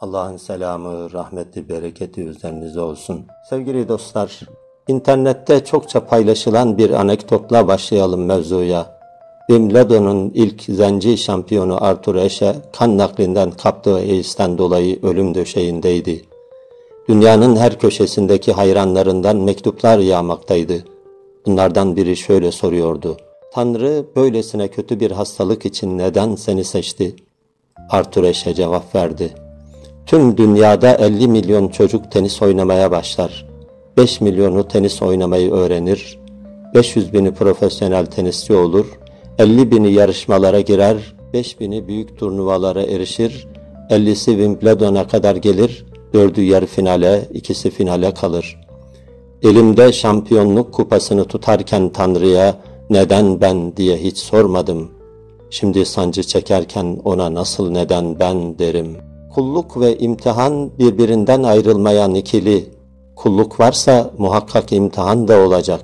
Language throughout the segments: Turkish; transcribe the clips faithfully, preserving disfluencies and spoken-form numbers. Allah'ın selamı, rahmeti, bereketi üzerinize olsun. Sevgili dostlar, internette çokça paylaşılan bir anekdotla başlayalım mevzuya. Wimbledon'un ilk zenci şampiyonu Arthur Ashe, kan naklinden kaptığı A I D S'ten dolayı ölüm döşeğindeydi. Dünyanın her köşesindeki hayranlarından mektuplar yağmaktaydı. Bunlardan biri şöyle soruyordu: "Tanrı böylesine kötü bir hastalık için neden seni seçti?" Arthur Ashe cevap verdi: "Tüm dünyada elli milyon çocuk tenis oynamaya başlar. beş milyonu tenis oynamayı öğrenir, beş yüz bini profesyonel tenisçi olur, elli bini yarışmalara girer, beş bini büyük turnuvalara erişir, ellisi Wimbledon'a kadar gelir, dördü yarı finale, ikisi finale kalır. Elimde şampiyonluk kupasını tutarken Tanrı'ya neden ben diye hiç sormadım. Şimdi sancı çekerken ona nasıl neden ben derim." Kulluk ve imtihan birbirinden ayrılmayan ikili. Kulluk varsa muhakkak imtihan da olacak.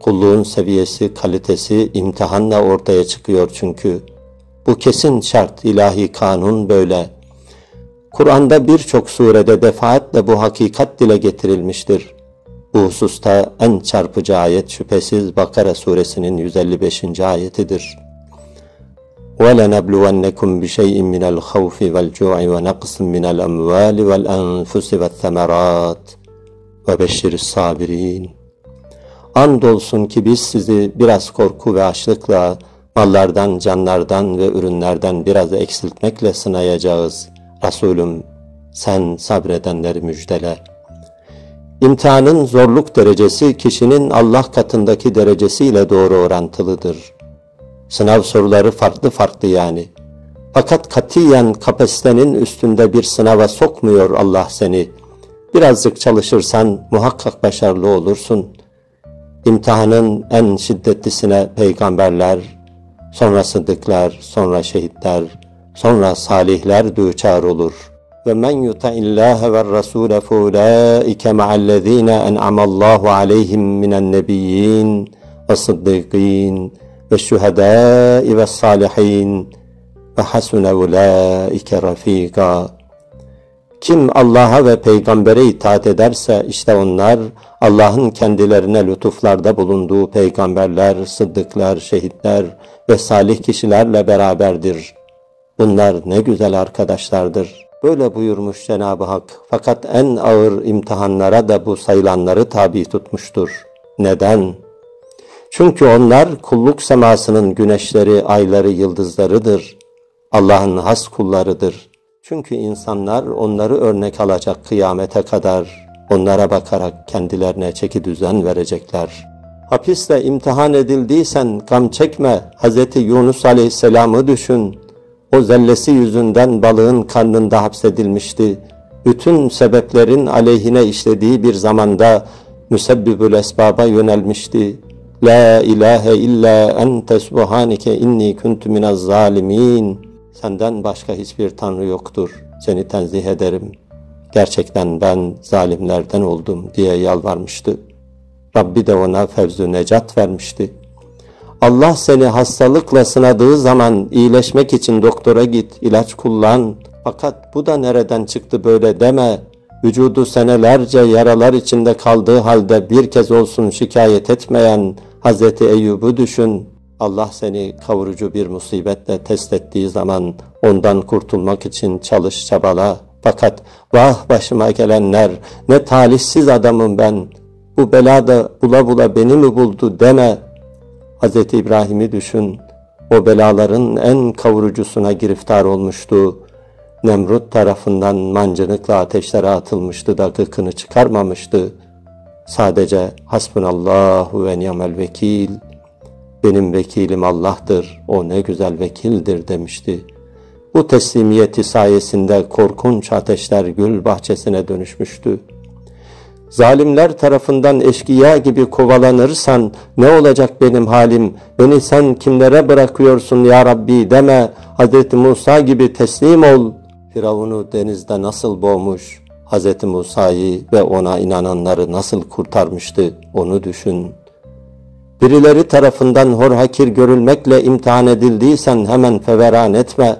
Kulluğun seviyesi, kalitesi imtihanla ortaya çıkıyor çünkü. Bu kesin şart, ilahi kanun böyle. Kur'an'da birçok surede defaatle bu hakikat dile getirilmiştir. Bu hususta en çarpıcı ayet şüphesiz Bakara Suresinin yüz elli beşinci ayetidir. وَلَنَبْلُوَنَّكُمْ بِشَيْءٍ مِنَ الْخَوْفِ وَالْجُوعِ وَنَقْصٍ مِنَ الْأَمْوَالِ وَالْأَنْفُسِ وَالثَّمَرَاتِ وَبَشِّرِ الصَّابِرِينَ. Andolsun ki biz sizi biraz korku ve açlıkla, mallardan, canlardan ve ürünlerden biraz eksiltmekle sınayacağız. Resulüm, sen sabredenleri müjdele. İmtihanın zorluk derecesi kişinin Allah katındaki derecesiyle doğru orantılıdır. Sınav soruları farklı farklı yani. Fakat katiyen kapasitenin üstünde bir sınava sokmuyor Allah seni. Birazcık çalışırsan muhakkak başarılı olursun. İmtihanın en şiddetlisine peygamberler, sonra sıddıklar, sonra şehitler, sonra salihler düçar olur. Ve men yuta'illâhe ve rasûle feulâike me'allezîne en'amallâhu aleyhim minen nebiyyîn ve sıddîkîn ve şühedâi ve sâlihîn ve hasune ulâike rafîkâ. Kim Allah'a ve peygambere itaat ederse işte onlar Allah'ın kendilerine lütuflarda bulunduğu peygamberler, sıddıklar, şehitler ve salih kişilerle beraberdir. Bunlar ne güzel arkadaşlardır. Böyle buyurmuş Cenab-ı Hak. Fakat en ağır imtihanlara da bu sayılanları tabi tutmuştur. Neden? Çünkü onlar kulluk semasının güneşleri, ayları, yıldızlarıdır. Allah'ın has kullarıdır. Çünkü insanlar onları örnek alacak kıyamete kadar, onlara bakarak kendilerine çeki düzen verecekler. Hapisle imtihan edildiysen gam çekme, Hz. Yunus Aleyhisselam'ı düşün. O zellesi yüzünden balığın karnında hapsedilmişti. Bütün sebeplerin aleyhine işlediği bir zamanda müsebbibül esbaba yönelmişti. La ilahe illa ente subhanike inni kuntu minez zalimin. Senden başka hiçbir tanrı yoktur. Seni tenzih ederim. Gerçekten ben zalimlerden oldum diye yalvarmıştı. Rabbi de ona fevz-ü necat vermişti. Allah seni hastalıkla sınadığı zaman iyileşmek için doktora git, ilaç kullan. Fakat bu da nereden çıktı böyle deme. Vücudu senelerce yaralar içinde kaldığı halde bir kez olsun şikayet etmeyen Hz. Eyyub'u düşün. Allah seni kavurucu bir musibetle test ettiği zaman ondan kurtulmak için çalış, çabala. Fakat vah başıma gelenler, ne talihsiz adamım ben, bu bela da bula bula beni mi buldu deme. Hz. İbrahim'i düşün, o belaların en kavurucusuna giriftar olmuştu. Nemrut tarafından mancınıkla ateşlere atılmıştı da gıkını çıkarmamıştı. Sadece hasbunallahu ve ni'mel vekil, benim vekilim Allah'tır, o ne güzel vekildir demişti. Bu teslimiyeti sayesinde korkunç ateşler gül bahçesine dönüşmüştü. Zalimler tarafından eşkıya gibi kovalanırsan ne olacak benim halim, beni sen kimlere bırakıyorsun ya Rabbi deme, Hz. Musa gibi teslim ol. Firavun'u denizde nasıl boğmuş, Hz. Musa'yı ve ona inananları nasıl kurtarmıştı onu düşün. Birileri tarafından hor hakir görülmekle imtihan edildiysen hemen feveran etme.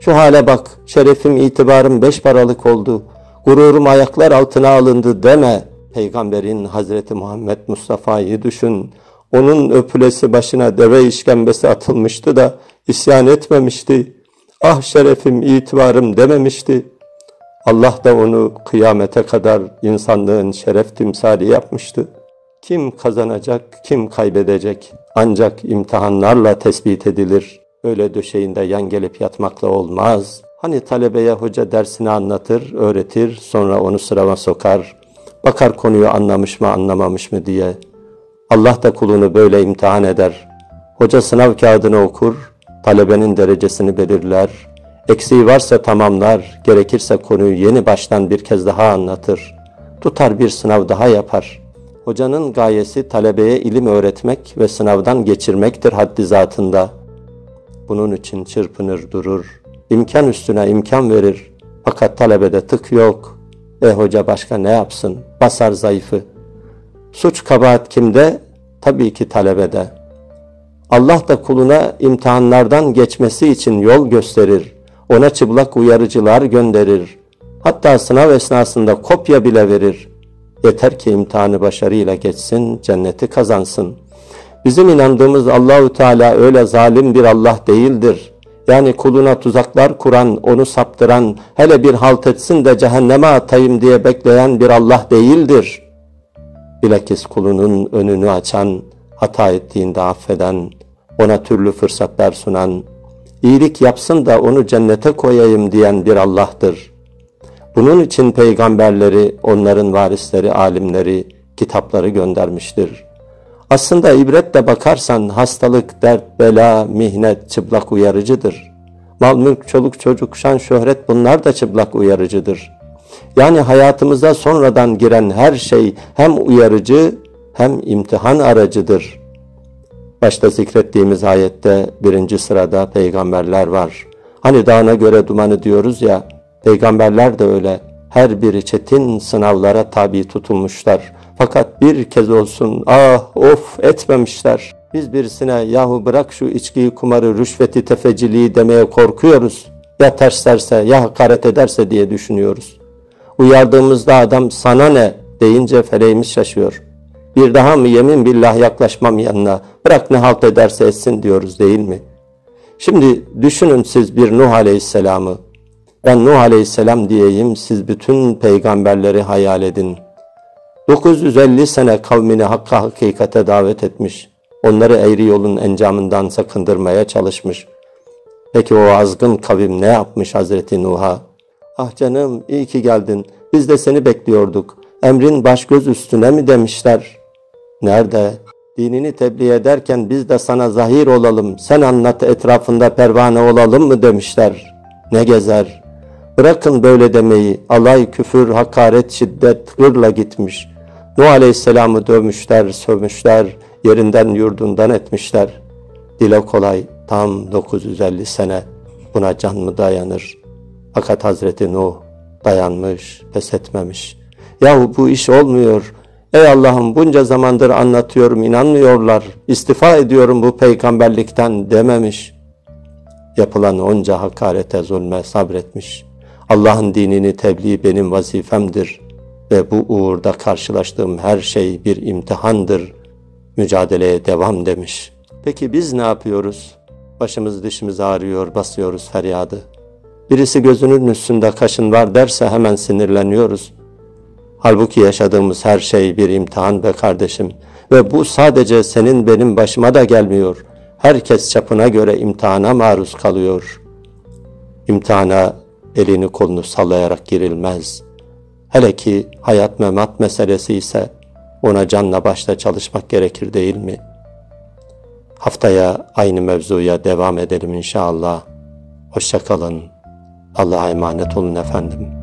Şu hale bak, şerefim, itibarım beş paralık oldu, gururum ayaklar altına alındı deme. Peygamberin Hazreti Muhammed Mustafa'yı düşün. Onun öpülesi başına deve işkembesi atılmıştı da isyan etmemişti. Ah şerefim, itibarım dememişti. Allah da onu kıyamete kadar insanlığın şeref timsali yapmıştı. Kim kazanacak, kim kaybedecek ancak imtihanlarla tespit edilir. Öyle döşeğinde yan gelip yatmakla olmaz. Hani talebeye hoca dersini anlatır, öğretir, sonra onu sınava sokar. Bakar konuyu anlamış mı, anlamamış mı diye. Allah da kulunu böyle imtihan eder. Hoca sınav kağıdını okur, talebenin derecesini belirler. Eksiği varsa tamamlar, gerekirse konuyu yeni baştan bir kez daha anlatır. Tutar bir sınav daha yapar. Hocanın gayesi talebeye ilim öğretmek ve sınavdan geçirmektir haddi zatında. Bunun için çırpınır durur. İmkan üstüne imkan verir. Fakat talebede tık yok. E hoca başka ne yapsın? Basar zayıfı. Suç kabahat kimde? Tabii ki talebede. Allah da kuluna imtihanlardan geçmesi için yol gösterir. Ona çıplak uyarıcılar gönderir. Hatta sınav esnasında kopya bile verir. Yeter ki imtihanı başarıyla geçsin, cenneti kazansın. Bizim inandığımız Allahu Teala öyle zalim bir Allah değildir. Yani kuluna tuzaklar kuran, onu saptıran, hele bir halt etsin de cehenneme atayım diye bekleyen bir Allah değildir. Bilakis kulunun önünü açan, hata ettiğinde affeden, ona türlü fırsatlar sunan, iyilik yapsın da onu cennete koyayım diyen bir Allah'tır. Bunun için peygamberleri, onların varisleri, alimleri, kitapları göndermiştir. Aslında ibretle bakarsan hastalık, dert, bela, mihnet çıplak uyarıcıdır. Mal, mülk, çoluk, çocuk, şan, şöhret bunlar da çıplak uyarıcıdır. Yani hayatımıza sonradan giren her şey hem uyarıcı hem imtihan aracıdır. Başta zikrettiğimiz ayette birinci sırada peygamberler var. Hani dağına göre dumanı diyoruz ya, peygamberler de öyle. Her biri çetin sınavlara tabi tutulmuşlar. Fakat bir kez olsun ah of etmemişler. Biz birisine yahu bırak şu içkiyi, kumarı, rüşveti, tefeciliği demeye korkuyoruz. Ya ters derse, ya hakaret ederse diye düşünüyoruz. Uyardığımızda adam sana ne deyince feleğimiz şaşıyor. Bir daha mı yemin billah yaklaşmam yanına, bırak ne halt ederse etsin diyoruz değil mi? Şimdi düşünün siz bir Nuh Aleyhisselam'ı. Ben Nuh Aleyhisselam diyeyim, siz bütün peygamberleri hayal edin. dokuz yüz elli sene kavmini hakka hakikate davet etmiş. Onları eğri yolun encamından sakındırmaya çalışmış. Peki o azgın kavim ne yapmış Hazreti Nuh'a? Ah canım iyi ki geldin, biz de seni bekliyorduk. Emrin baş göz üstüne mi demişler? Nerede? Dinini tebliğ ederken biz de sana zahir olalım, sen anlat etrafında pervane olalım mı demişler? Ne gezer? Bırakın böyle demeyi, alay, küfür, hakaret, şiddet, hırla gitmiş. Nuh Aleyhisselam'ı dövmüşler, sövmüşler, yerinden yurdundan etmişler. Dile kolay, tam dokuz yüz elli sene. Buna can mı dayanır? Fakat Hazreti Nuh dayanmış, pes etmemiş. Yahu bu iş olmuyor. Ey Allah'ım bunca zamandır anlatıyorum, inanmıyorlar. İstifa ediyorum bu peygamberlikten dememiş. Yapılan onca hakarete, zulme sabretmiş. Allah'ın dinini tebliğ benim vazifemdir ve bu uğurda karşılaştığım her şey bir imtihandır. Mücadeleye devam demiş. Peki biz ne yapıyoruz? Başımız dişimiz ağrıyor, basıyoruz feryadı. Birisi gözünün üstünde kaşın var derse hemen sinirleniyoruz. Halbuki yaşadığımız her şey bir imtihan be kardeşim. Ve bu sadece senin benim başıma da gelmiyor. Herkes çapına göre imtihana maruz kalıyor. İmtihana elini kolunu sallayarak girilmez. Hele ki hayat memat meselesi ise ona canla başla çalışmak gerekir değil mi? Haftaya aynı mevzuya devam edelim inşallah. Hoşça kalın. Allah'a emanet olun efendim.